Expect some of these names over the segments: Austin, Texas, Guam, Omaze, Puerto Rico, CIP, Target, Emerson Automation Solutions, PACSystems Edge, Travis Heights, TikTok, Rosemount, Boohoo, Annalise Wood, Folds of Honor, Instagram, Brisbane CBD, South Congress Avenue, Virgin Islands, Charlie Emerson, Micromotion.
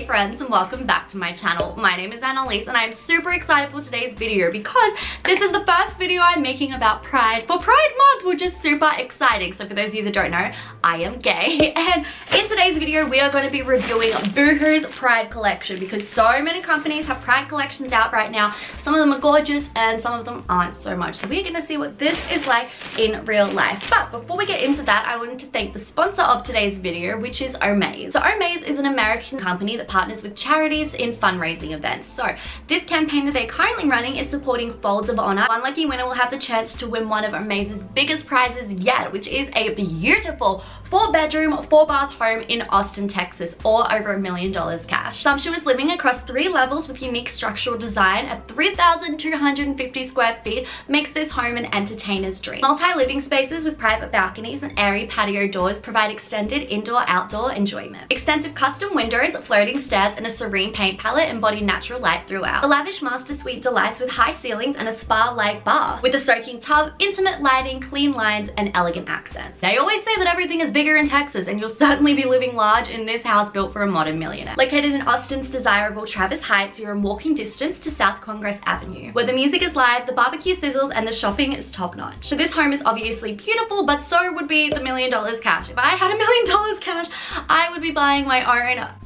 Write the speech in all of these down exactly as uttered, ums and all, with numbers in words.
Hey friends, and welcome back to my channel. My name is Annalise and I'm super excited for today's video because this is the first video I'm making about Pride for Pride Month, which is super exciting. So for those of you that don't know, I am gay, and in today's video we are going to be reviewing Boohoo's Pride collection because so many companies have Pride collections out right now. Some of them are gorgeous and some of them aren't so much. So we're going to see what this is like in real life. But before we get into that, I wanted to thank the sponsor of today's video, which is Omaze. So Omaze is an American company that partners with charities in fundraising events. So this campaign that they're currently running is supporting Folds of Honor. One lucky winner will have the chance to win one of Omaze's biggest prizes yet, which is a beautiful four-bedroom, four-bath home in Austin, Texas, or over a million dollars cash. Sumptuous living across three levels with unique structural design at three thousand two hundred fifty square feet makes this home an entertainer's dream. Multi-living spaces with private balconies and airy patio doors provide extended indoor-outdoor enjoyment. Extensive custom windows, floating stairs and a serene paint palette embody natural light throughout. The lavish master suite delights with high ceilings and a spa-like bar with a soaking tub, intimate lighting, clean lines and elegant accents. They always say that everything is bigger in Texas, and you'll certainly be living large in this house built for a modern millionaire. Located in Austin's desirable Travis Heights, you're in walking distance to South Congress Avenue, where the music is live, the barbecue sizzles and the shopping is top-notch. So this home is obviously beautiful, but so would be the million dollars cash. If I had a million dollars cash, I would be buying my own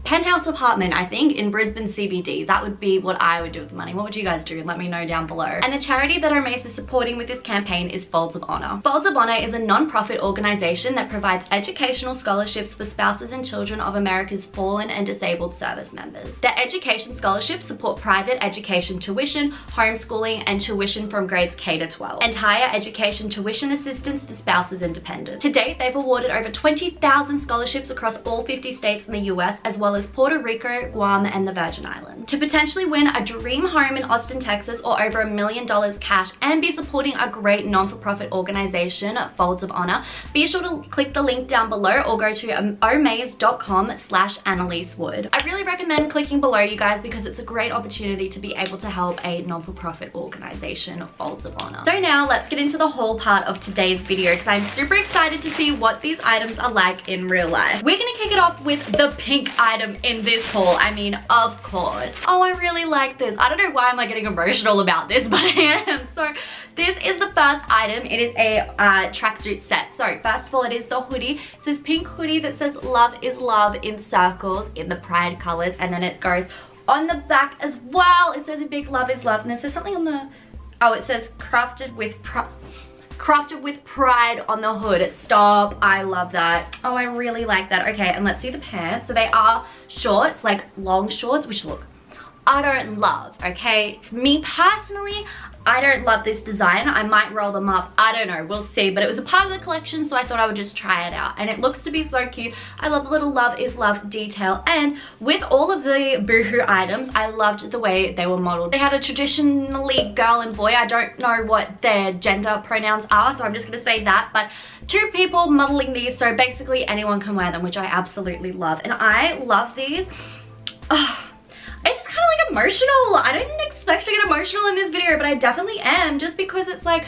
penthouse apartment, I think, in Brisbane C B D. That would be what I would do with the money. What would you guys do? Let me know down below. And the charity that Omaze is supporting with this campaign is Folds of Honor. Folds of Honor is a non-profit organization that provides educational scholarships for spouses and children of America's fallen and disabled service members. Their education scholarships support private education tuition, homeschooling, and tuition from grades K to twelve, and higher education tuition assistance for spouses and dependents. To date, they've awarded over twenty thousand scholarships across all fifty states in the U S, as well as Puerto Rico, Guam, and the Virgin Islands. To potentially win a dream home in Austin, Texas, or over a million dollars cash and be supporting a great non-for-profit organization, Folds of Honor, be sure to click the link down below or go to omaze.com slash Annalise Wood. I really recommend clicking below, you guys, because it's a great opportunity to be able to help a non-for-profit organization, Folds of Honor. So now let's get into the whole part of today's video because I'm super excited to see what these items are like in real life. We're gonna kick it off with the pink item in this haul. I mean, of course. Oh, I really like this. I don't know why I'm like getting emotional about this, but I am. So this is the first item. It is a uh, tracksuit set. So first of all, it is the hoodie. It's this pink hoodie that says "Love is love" in circles in the pride colors, and then it goes on the back as well. It says a big "Love is love," and it says something on the, oh, it says crafted with pride. Crafted with pride on the hood. Stop. I love that. Oh, I really like that. Okay, and let's see the pants. So they are shorts, like long shorts, which look, I don't love, okay? For me personally, I don't love this design. I might roll them up. I don't know. We'll see. But it was a part of the collection, so I thought I would just try it out. And it looks to be so cute. I love the little "love is love" detail. And with all of the Boohoo items, I loved the way they were modeled. They had a traditionally girl and boy. I don't know what their gender pronouns are, so I'm just going to say that. But two people modeling these, so basically anyone can wear them, which I absolutely love. And I love these. Oh, it's just kind of like emotional. I didn't expect to get emotional in this video, but I definitely am, just because it's like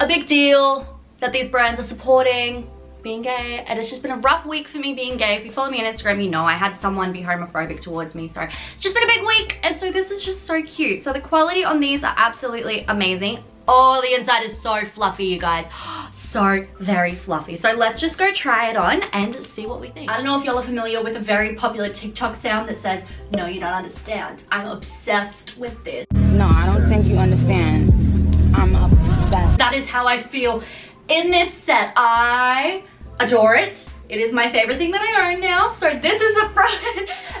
a big deal that these brands are supporting being gay, and it's just been a rough week for me being gay. If you follow me on Instagram, you know I had someone be homophobic towards me, so it's just been a big week, and so this is just so cute. So the quality on these are absolutely amazing. Oh, the inside is so fluffy, you guys. So very fluffy. So let's just go try it on and see what we think. I don't know if y'all are familiar with a very popular TikTok sound that says, "No, you don't understand." I'm obsessed with this. No, I don't think you understand. I'm obsessed. That is how I feel in this set. I adore it. It is my favorite thing that I own now. So this is the front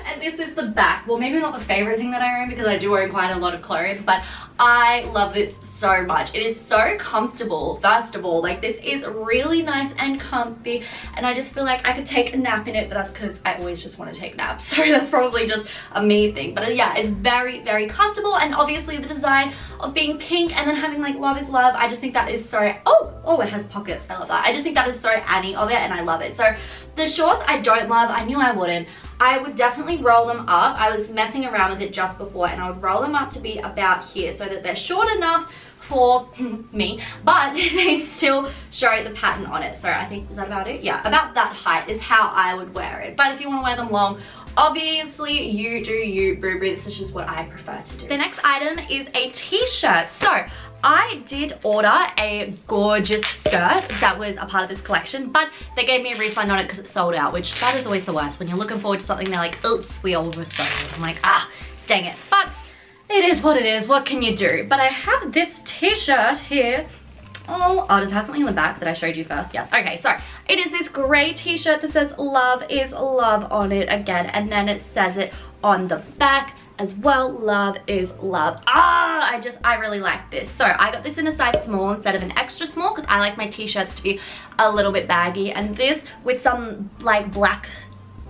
and this is the back. Well, maybe not the favorite thing that I own because I do own quite a lot of clothes, but I love this so much. It is so comfortable. First of all, like, this is really nice and comfy, and I just feel like I could take a nap in it, but that's because I always just want to take naps, so that's probably just a me thing. But yeah, it's very very comfortable, and obviously the design of being pink and then having like "love is love," I just think that is so, oh oh it has pockets, I love that. I just think that is so Annie of it, and I love it. So the shorts I don't love. I knew I wouldn't. I would definitely roll them up. I was messing around with it just before, and I would roll them up to be about here so that they're short enough for me, but they still show the pattern on it. So I think, is that about it? Yeah, about that height is how I would wear it. But if you want to wear them long, obviously you do you, boo boo. This is just what I prefer to do. The next item is a t-shirt. So I did order a gorgeous skirt that was a part of this collection, but they gave me a refund on it because it sold out, which that is always the worst. When you're looking forward to something, they're like, oops, we oversold. I'm like, ah, dang it. But it is what it is. What can you do? But I have this t-shirt here. Oh, oh, does it have something in the back that I showed you first? Yes. Okay, so it is this grey t-shirt that says love is love on it again, and then it says it on the back as well, love is love. Ah, I just, I really like this. So I got this in a size small instead of an extra small because I like my t-shirts to be a little bit baggy, and this with some like black,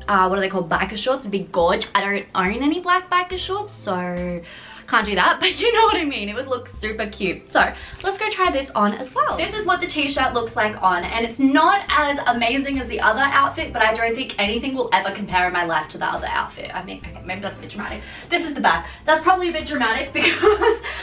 uh, what are they called, biker shorts would be gorge. I don't own any black biker shorts, so can't do that, but you know what I mean. It would look super cute. So let's go try this on as well. This is what the t-shirt looks like on, and it's not as amazing as the other outfit, but I don't think anything will ever compare in my life to the other outfit. I mean, okay, maybe that's a bit dramatic. This is the back. That's probably a bit dramatic because,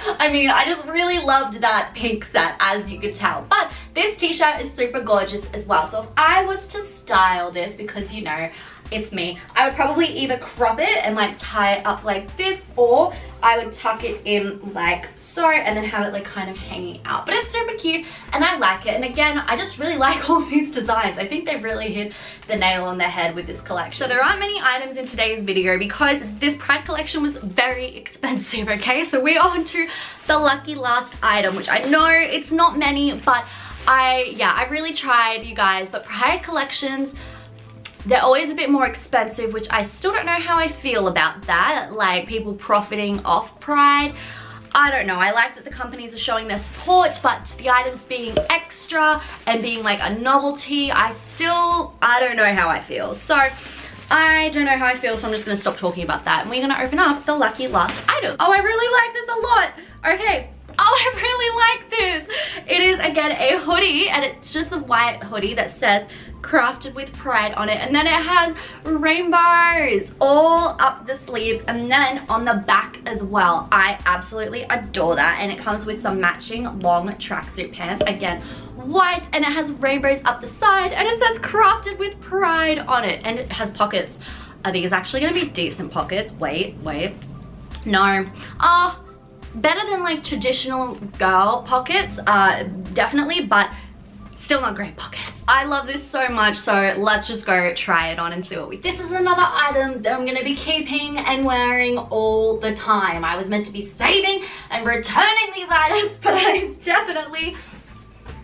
I mean, I just really loved that pink set, as you could tell. But this t-shirt is super gorgeous as well. So if I was to style this, because, you know, it's me, I would probably either crop it and like tie it up like this, or I would tuck it in like so and then have it like kind of hanging out. But it's super cute and I like it, and again, I just really like all these designs. I think they've really hit the nail on the head with this collection. So there aren't many items in today's video because this Pride collection was very expensive, okay? So we're on to the lucky last item, which I know it's not many, but I, yeah, I really tried, you guys, but Pride collections, they're always a bit more expensive, which I still don't know how I feel about that, like people profiting off Pride. I don't know. I like that the companies are showing their support, but the items being extra and being like a novelty, I still, I don't know how I feel. So I don't know how I feel, so I'm just going to stop talking about that, and we're going to open up the lucky last item. Oh, I really like this a lot. Okay. Oh, I really like this. It is, again, a hoodie, and it's just a white hoodie that says crafted with pride on it, and then it has rainbows all up the sleeves and then on the back as well. I absolutely adore that, and it comes with some matching long tracksuit pants, again white, and it has rainbows up the side, and it says crafted with pride on it, and it has pockets. I think it's actually gonna be decent pockets. Wait, wait, no, oh, better than like traditional girl pockets, uh definitely, but still not great pockets. I love this so much, so let's just go try it on and see what we think. This is another item that I'm gonna be keeping and wearing all the time. I was meant to be saving and returning these items, but I'm definitely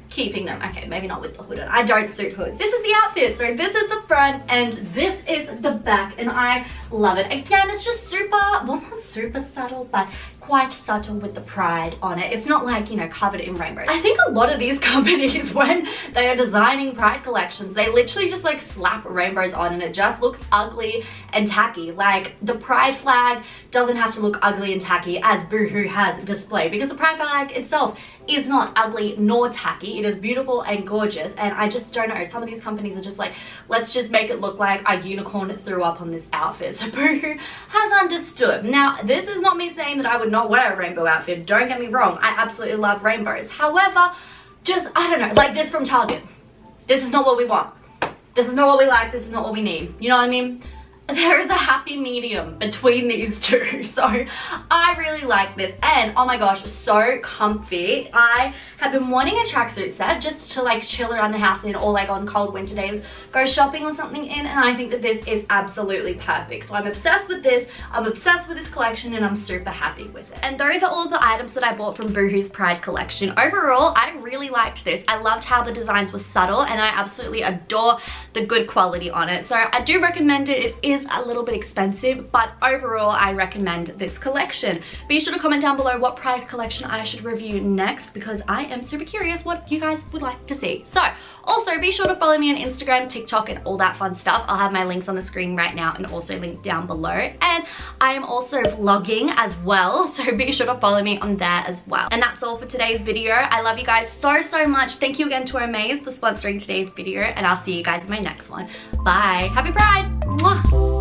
keeping them. Okay, maybe not with the hood on. I don't suit hoods. This is the outfit. So this is the front and this is the back, and I love it. Again, it's just super, well, not super subtle, but quite subtle with the pride on it. It's not like, you know, covered in rainbows. I think a lot of these companies, when they are designing pride collections, they literally just like slap rainbows on and it just looks ugly and tacky. Like the pride flag doesn't have to look ugly and tacky as Boohoo has displayed, because the pride flag itself is not ugly nor tacky. It is beautiful and gorgeous, and I just don't know, some of these companies are just like, let's just make it look like a unicorn threw up on this outfit. So Boohoo has understood. Now, this is not me saying that I would not wear a rainbow outfit, don't get me wrong, I absolutely love rainbows. However, just, I don't know, like this from Target, this is not what we want, this is not what we like, this is not what we need, you know what I mean? There is a happy medium between these two. So I really like this, and oh my gosh, so comfy. I have been wanting a tracksuit set just to like chill around the house in, or like on cold winter days go shopping or something in, and I think that this is absolutely perfect. So I'm obsessed with this, I'm obsessed with this collection, and I'm super happy with it. And those are all the items that I bought from Boohoo's Pride collection. Overall, I really liked this. I loved how the designs were subtle, and I absolutely adore the good quality on it. So I do recommend it. It is is a little bit expensive, but overall I recommend this collection. Be sure to comment down below what Pride collection I should review next, because I am super curious what you guys would like to see. So also be sure to follow me on Instagram, TikTok, and all that fun stuff. I'll have my links on the screen right now and also linked down below, and I am also vlogging as well, so be sure to follow me on there as well. And that's all for today's video. I love you guys so so much. Thank you again to Omaze for sponsoring today's video, and I'll see you guys in my next one. Bye. Happy Pride. Mwah.